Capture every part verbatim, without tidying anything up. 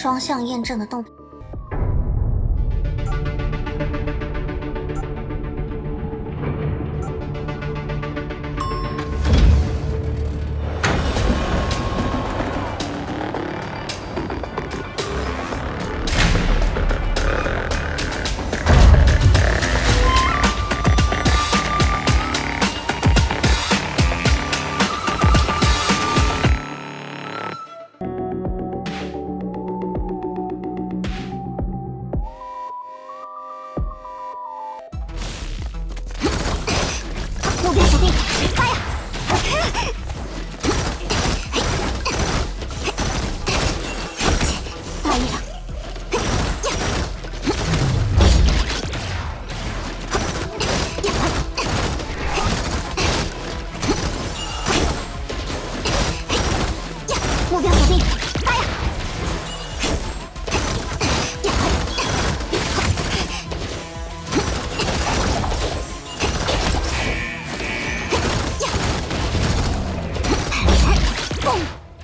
双向验证的动作。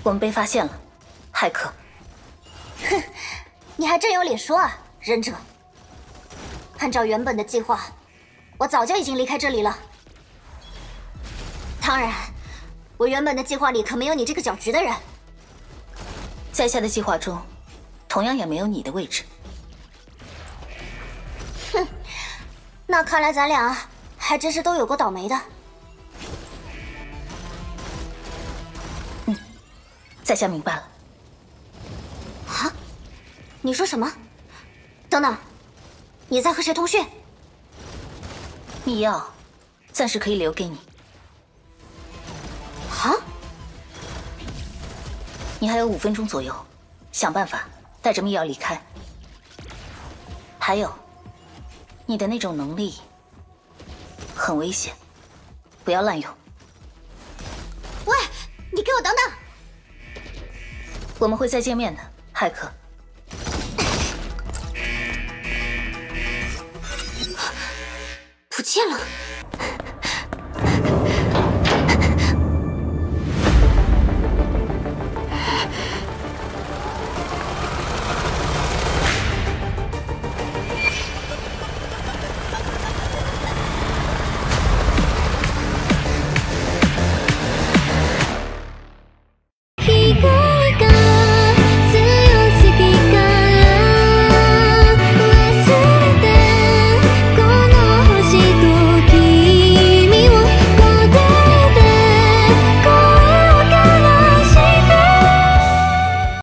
我们被发现了，骇客！哼，你还真有脸说啊，忍者！按照原本的计划，我早就已经离开这里了。当然，我原本的计划里可没有你这个搅局的人。在下的计划中，同样也没有你的位置。哼，那看来咱俩还真是都有够倒霉的。 在下明白了。啊？你说什么？等等，你在和谁通讯？密钥，暂时可以留给你。啊？你还有五分钟左右，想办法带着密钥离开。还有，你的那种能力很危险，不要滥用。喂，你给我等等！ 我们会再见面的，骇客。不见了。